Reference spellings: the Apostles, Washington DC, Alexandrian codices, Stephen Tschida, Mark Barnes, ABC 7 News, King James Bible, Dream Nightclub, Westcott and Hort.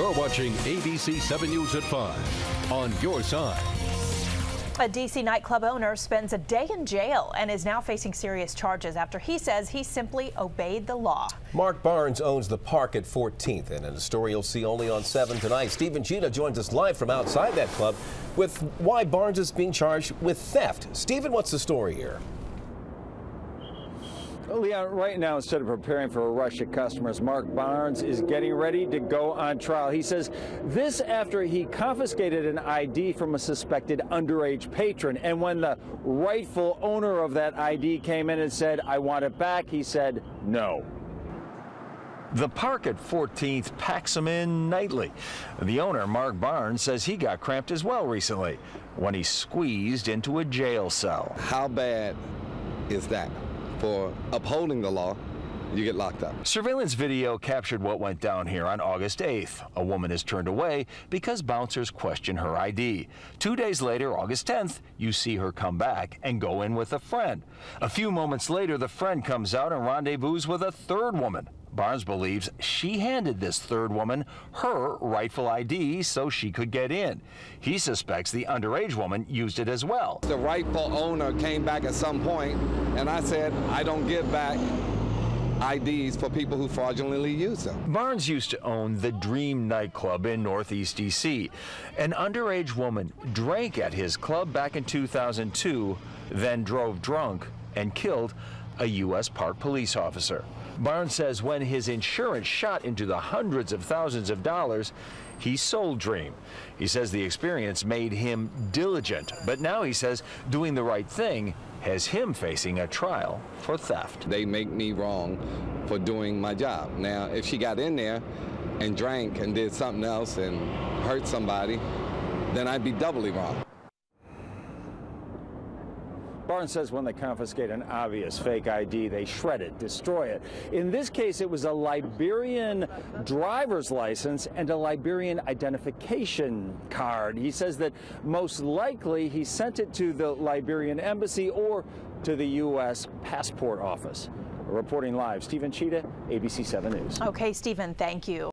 You're watching ABC 7 News at 5 on your side. A D.C. nightclub owner spends a day in jail and is now facing serious charges after he says he simply obeyed the law. Mark Barnes owns the park at 14th, and in a story you'll see only on 7 tonight, Stephen Tschida joins us live from outside that club with why Barnes is being charged with theft. Stephen, what's the story here? Well, Leon, right now, instead of preparing for a rush of customers, Mark Barnes is getting ready to go on trial. He says this after he confiscated an ID from a suspected underage patron. And when the rightful owner of that ID came in and said, "I want it back," he said, "No." The park at 14th packs them in nightly. The owner, Mark Barnes, says he got cramped as well recently when he squeezed into a jail cell. How bad is that? For upholding the law, you get locked up. Surveillance video captured what went down here on August 8th. A woman is turned away because bouncers question her ID. 2 days later, August 10th, you see her come back and go in with a friend. A few moments later, the friend comes out and rendezvous with a third woman. Barnes believes she handed this third woman her rightful ID so she could get in. He suspects the underage woman used it as well. The rightful owner came back at some point, and I said, "I don't give back IDs for people who fraudulently use them." Barnes used to own the Dream Nightclub in Northeast D.C. An underage woman drank at his club back in 2002, then drove drunk and killed a U.S. Park police officer. Barnes says when his insurance shot into the hundreds of thousands of dollars, he sold Dream. He says the experience made him diligent, but now he says doing the right thing has him facing a trial for theft. They make me wrong for doing my job. Now, if she got in there and drank and did something else and hurt somebody, then I'd be doubly wrong. Barnes says when they confiscate an obvious fake ID, they shred it, destroy it. In this case, it was a Liberian driver's license and a Liberian identification card. He says that most likely he sent it to the Liberian embassy or to the U.S. passport office. Reporting live, Stephen Tschida, ABC 7 News. Okay, Stephen, thank you.